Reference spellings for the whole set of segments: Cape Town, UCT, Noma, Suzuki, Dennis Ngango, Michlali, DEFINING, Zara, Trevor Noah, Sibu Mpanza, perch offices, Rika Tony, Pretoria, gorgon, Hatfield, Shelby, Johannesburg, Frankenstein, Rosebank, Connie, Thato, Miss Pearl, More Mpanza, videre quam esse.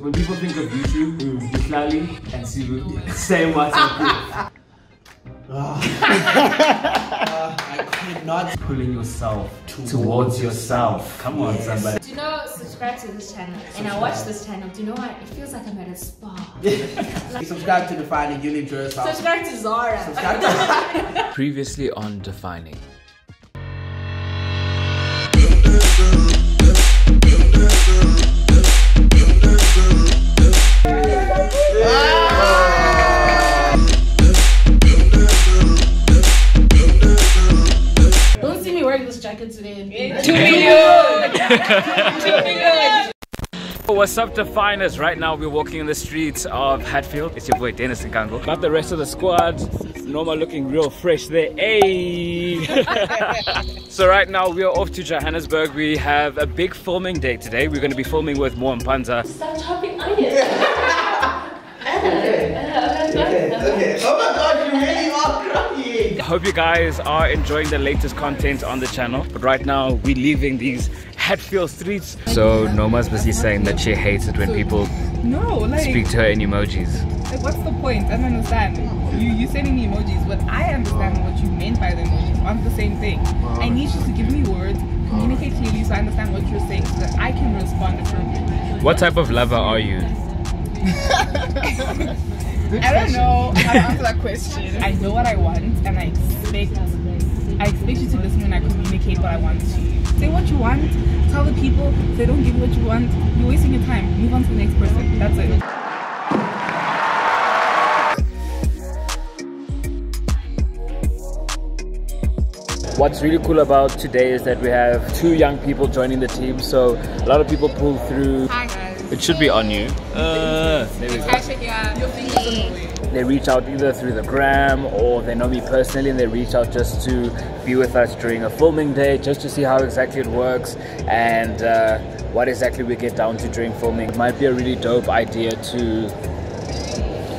When people think of YouTube, Michlali and Sibu, say what's up. I cannot. Pulling yourself towards yourself. Come on, yes. Somebody. Do you know, subscribe to this channel. Subscribe. And I watch this channel. Do you know what? It feels like I'm at a spa. Like, subscribe to Defining, you'll enjoy yourself. Subscribe to Zara. Subscribe to Zara. Previously on Defining. What's up, Definers? Right now we're walking in the streets of Hatfield. It's your boy Dennis Ngango. Got the rest of the squad. Noma looking real fresh there. Hey! So right now we are off to Johannesburg. We have a big filming day today. We're going to be filming with More Mpanza. Stop chopping onions! Okay. Oh my god, you really are crying! I hope you guys are enjoying the latest content on the channel. But right now we're leaving these Hatfield streets. So Noma's busy saying that she hates it when people speak to her in emojis. Like, what's the point? I don't understand. You're sending me emojis, but I understand what you meant by the emojis. Aren't the same thing. I need you to give me words, communicate clearly so I understand what you're saying so that I can respond appropriately. What type of lover are you? I don't know how to answer that question. I know what I want and I expect you to listen when I communicate what I want to you. Say what you want, tell the people, if they don't give what you want, you're wasting your time. Move on to the next person. That's it. What's really cool about today is that we have two young people joining the team, so a lot of people pull through. Hi guys. It should be on you. There we go. They reach out either through the gram or they know me personally and they reach out just to be with us during a filming day, just to see how exactly it works and what exactly we get down to during filming. It might be a really dope idea to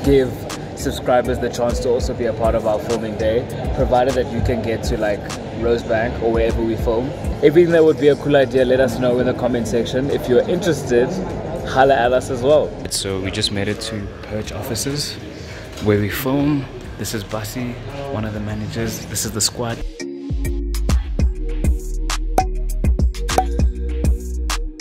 give subscribers the chance to also be a part of our filming day, provided that you can get to like Rosebank or wherever we film. Everything that would be a cool idea, let us know in the comment section. If you're interested, holla at us as well. So we just made it to Perch Offices, where we film. This is Bussy, one of the managers. This is the squad.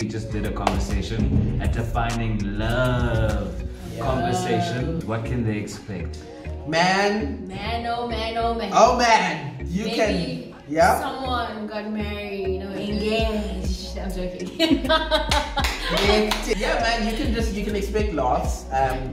We just did a conversation at Defining Love. Yeah. Conversation. What can they expect? Man. Man, oh man, oh man. Oh man. You maybe can. Yeah. Someone got married or engaged. I'm joking. Yeah, man, you can expect lots.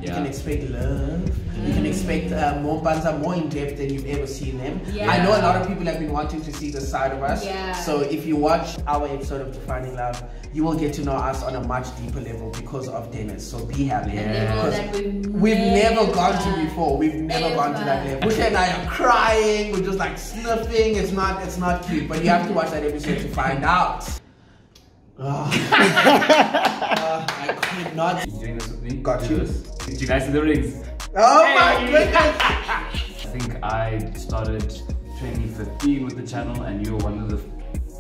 You can expect love. You can expect More Mpanza more in depth than you've ever seen them. Yeah. I know a lot of people have been wanting to see the side of us. Yeah. So if you watch our episode of Defining Love, you will get to know us on a much deeper level because of Dennis. So be happy. Yeah. We've never gone to before. We've never gone to that level. Busha and I are crying. We're just like sniffing. It's not cute. But you have to watch that episode to find out. I could not. You doing this with me? Got you. Did you guys see the rings? Oh my goodness! I think I started 2015 with the channel and you were one of the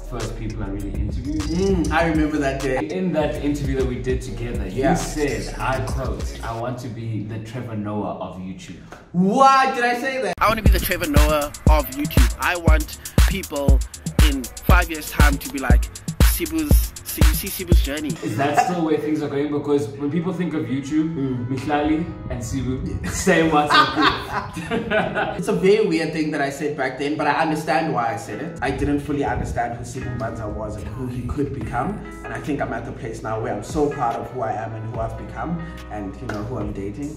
first people I really interviewed. I remember that day. In that interview that we did together, you said, I quote, I want to be the Trevor Noah of YouTube. What? Did I say that? I want to be the Trevor Noah of YouTube. I want people in 5 years time to be like, you see Sibu's journey. Is that still where things are going? Because when people think of YouTube, Michlali and Sibu say what's up. It's a very weird thing that I said back then, but I understand why I said it. I didn't fully understand who Sibu Mpanza was and who he could become. And I think I'm at the place now where I'm so proud of who I am and who I've become and you know who I'm dating.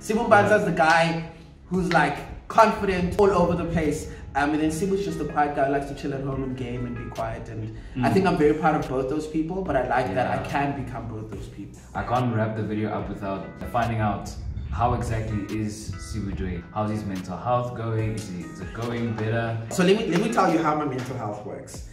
Sibu Mpanza's the guy who's like confident all over the place. And then Sibu's just a quiet guy who likes to chill at home and game and be quiet. And I think I'm very proud of both those people, but I like that I can become both those people. I can't wrap the video up without finding out how exactly is Sibu doing. How's his mental health going? Is it going better? So let me tell you how my mental health works.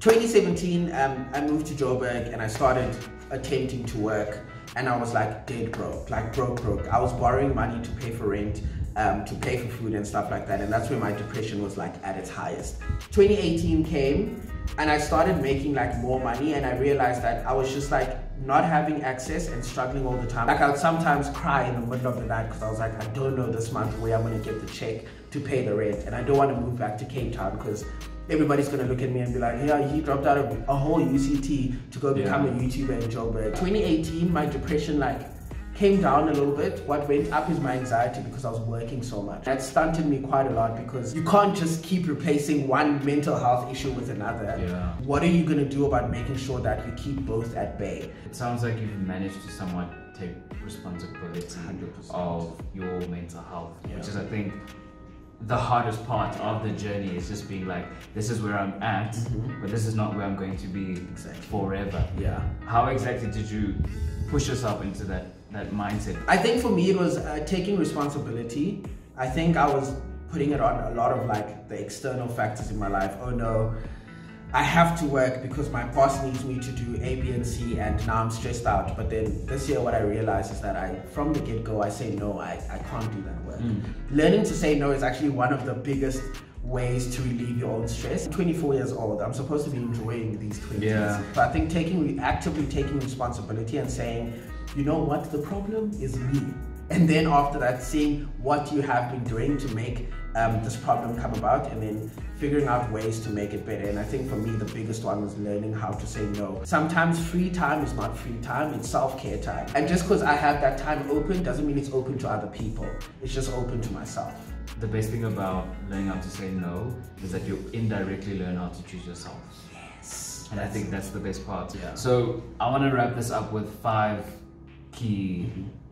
2017, I moved to Joburg and I started attempting to work. And I was like dead broke, I was borrowing money to pay for rent, to pay for food and stuff like that. And that's where my depression was like at its highest. 2018 came and I started making like more money and I realized that I was just like not having access and struggling all the time. Like, I would sometimes cry in the middle of the night because I was like, I don't know this month where I'm going to get the check to pay the rent, and I don't want to move back to Cape Town because everybody's going to look at me and be like, yeah, he dropped out of a whole UCT to go become a YouTuber in Joburg. 2018, my depression like came down a little bit. What went up is my anxiety because I was working so much. That stunted me quite a lot because you can't just keep replacing one mental health issue with another. Yeah. What are you going to do about making sure that you keep both at bay? It sounds like you've managed to somewhat take responsibility 100% of your mental health, which is, I think, the hardest part of the journey, is just being like, this is where I'm at, but this is not where I'm going to be forever. Yeah. How exactly did you push yourself into that mindset? I think for me it was taking responsibility. I think I was putting it on a lot of like the external factors in my life. Oh no, I have to work because my boss needs me to do A, B, and C, and now I'm stressed out. But then this year what I realized is that from the get-go, I say no, I can't do that work. Learning to say no is actually one of the biggest ways to relieve your own stress. I'm 24 years old, I'm supposed to be enjoying these 20s. Yeah. But I think actively taking responsibility and saying, you know what, the problem is me. And then after that, seeing what you have been doing to make this problem come about, and then figuring out ways to make it better. And I think for me, the biggest one was learning how to say no. Sometimes free time is not free time, it's self-care time. And just because I have that time open doesn't mean it's open to other people. It's just open to myself. The best thing about learning how to say no is that you indirectly learn how to choose yourself. Yes. And I think that's the best part. Yeah. So I want to wrap this up with 5 key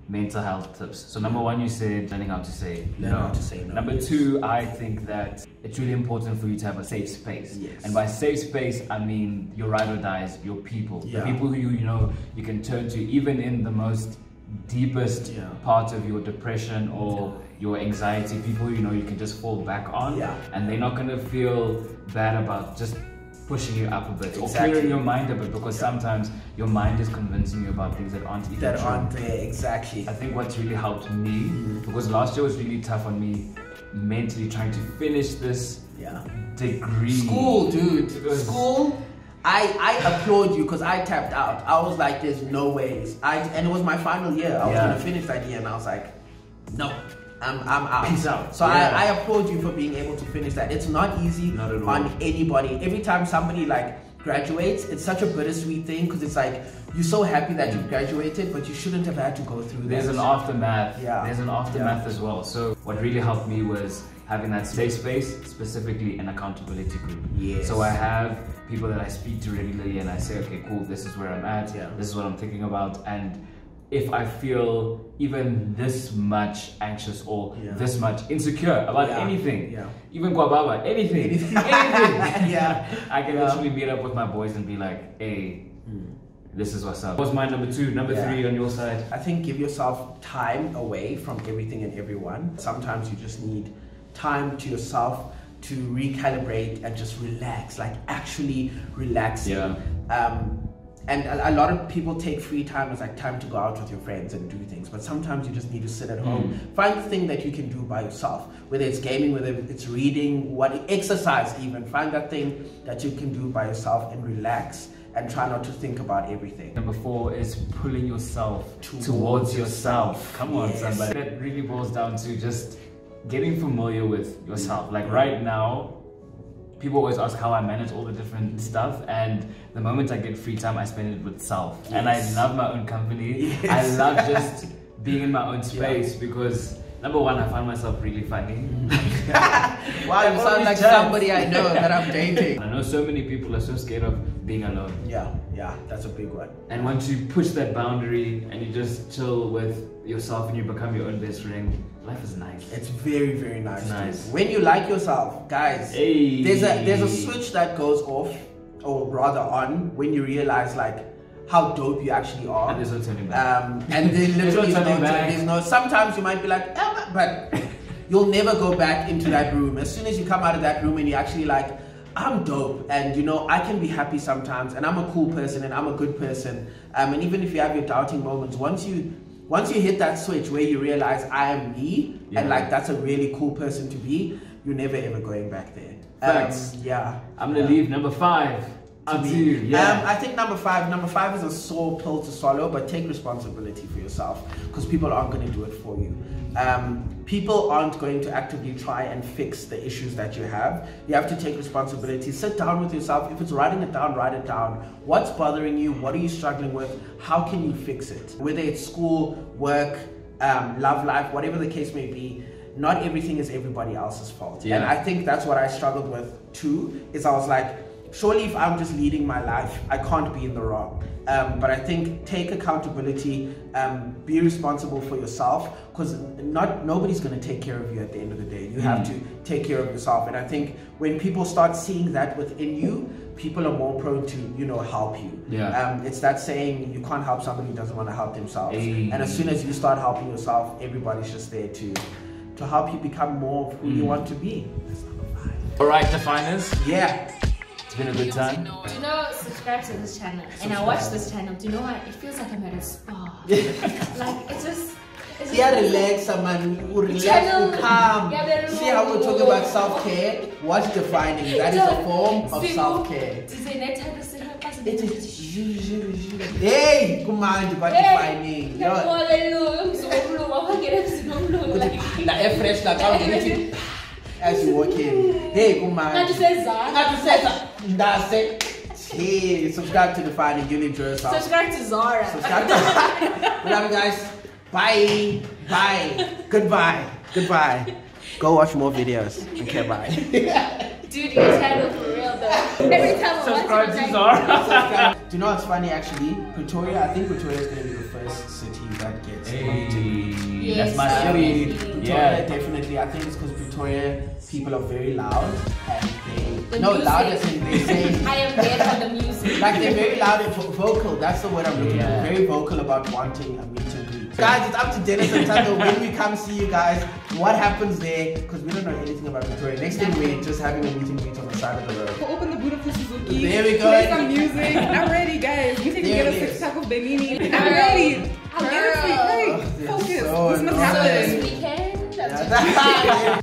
mental health tips. So number 1, you said learning how to say no. Number 2, I think that it's really important for you to have a safe space. Yes. And by safe space, I mean your ride or dies, your people. Yeah. The people who you know you can turn to even in the most deepest part of your depression or your anxiety. People you know you can just fall back on, and they're not going to feel bad about just pushing you up a bit or clearing your mind a bit, because sometimes your mind is convincing you about things that aren't even true. That aren't there, exactly. I think what's really helped me, because last year was really tough on me mentally, trying to finish this degree. School, dude. School. I applaud you because I tapped out. I was like, there's no ways. And it was my final year. I was going to finish that year, and I was like, no. I'm out. Peace out. So I applaud you for being able to finish that. It's not easy on anybody. Every time somebody like graduates, it's such a bittersweet thing because it's like you're so happy that you've graduated, but you shouldn't have had to go through this. There's an aftermath. Yeah. There's an aftermath as well. So what really helped me was having that safe space, specifically an accountability group. Yes. So I have people that I speak to regularly, and I say, okay, cool, this is where I'm at. Yeah. This is what I'm thinking about, and if I feel even this much anxious or this much insecure about anything, even Kwababa, anything, I can actually meet up with my boys and be like, hey, this is what's up. What's my number 2, number 3 on your side? I think give yourself time away from everything and everyone. Sometimes you just need time to yourself to recalibrate and just relax, like actually relaxing. Yeah. And a lot of people take free time as like time to go out with your friends and do things, but sometimes you just need to sit at home. Find the thing that you can do by yourself, whether it's gaming, whether it's reading, what exercise even. Find that thing that you can do by yourself and relax and try not to think about everything. Number 4 is pulling yourself towards yourself. Come on, somebody. That really boils down to just getting familiar with yourself. Like right now, people always ask how I manage all the different stuff, and the moment I get free time, I spend it with self. Yes. And I love my own company. Yes. I love just being in my own space because, number 1, I find myself really funny. Wow, you sound like somebody I know that I'm dating. I know so many people are so scared of being alone. Yeah, that's a big one. And once you push that boundary and you just chill with yourself and you become your own best friend, life is nice. It's very, very nice. When you like yourself, guys, there's a switch that goes off, or rather on, when you realize like how dope you actually are. And there's no turning back. And there literally there's no. Sometimes you might be like, but you'll never go back into that room. As soon as you come out of that room and you actually like, I'm dope, and you know I can be happy sometimes, and I'm a cool person, and I'm a good person. And even if you have your doubting moments, once you hit that switch where you realize I am me, and like that's a really cool person to be, you're never ever going back there. Facts. I'm gonna leave number 5 I mean, yeah. I think number five is a sore pill to swallow, but take responsibility for yourself, because people aren't going to do it for you. People aren't going to actively try and fix the issues that you have. You have to take responsibility, sit down with yourself. If it's writing it down, write it down. What's bothering you? What are you struggling with? How can you fix it? Whether it's school, work, love life, whatever the case may be, not everything is everybody else's fault. Yeah. And I think that's what I struggled with too, is I was like, surely if I'm just leading my life, I can't be in the wrong. But I think take accountability, be responsible for yourself, because nobody's going to take care of you at the end of the day. You have to take care of yourself. And I think when people start seeing that within you, people are more prone to, you know, help you. Yeah. It's that saying, you can't help somebody who doesn't want to help themselves. Hey. And as soon as you start helping yourself, everybody's just there to help you become more of who you want to be. That's number five. All right, Definers. Yeah. It's been a good time. You know, subscribe to this channel. And I watch this channel. Do you know what? It feels like I'm at a spa. Like, it's just... It's yeah, just relax, man. Relax, channel, calm. Yeah, see how we talk about self-care? What's defining? That is a form of self-care. It is... Hey! Come on, what's defining? Like, as you walk in. Hey, come on. That's it. Hey, subscribe to Defining. You'll enjoy yourself. Subscribe to Zara. Subscribe to Zara. We love you guys. Bye. Bye. Goodbye. Goodbye. Go watch more videos. Okay, bye. Dude, your channel for real though. Every time subscribe to Zara. Do you know what's funny actually? Pretoria, I think Pretoria is going to be the first city that gets connected. Yes, that's my city. Pretoria, yeah, definitely. I think it's because Pretoria people are very loud and they loud as in they say I am there for the music. Like they're very loud and vocal. That's the word I'm looking for. Very vocal about wanting a meet and greet. Guys, it's up to Dennis and Thato when we come see you guys. What happens there? Because we don't know anything about Pretoria. Next thing we're just having a meet and greet on the side of the road. We'll open the boot up for Suzuki. There we go. Play some music. I'm ready, guys. You can get a six-pack of Benini. I'm ready. I'll get it for you. Focus. What's gonna happen this weekend?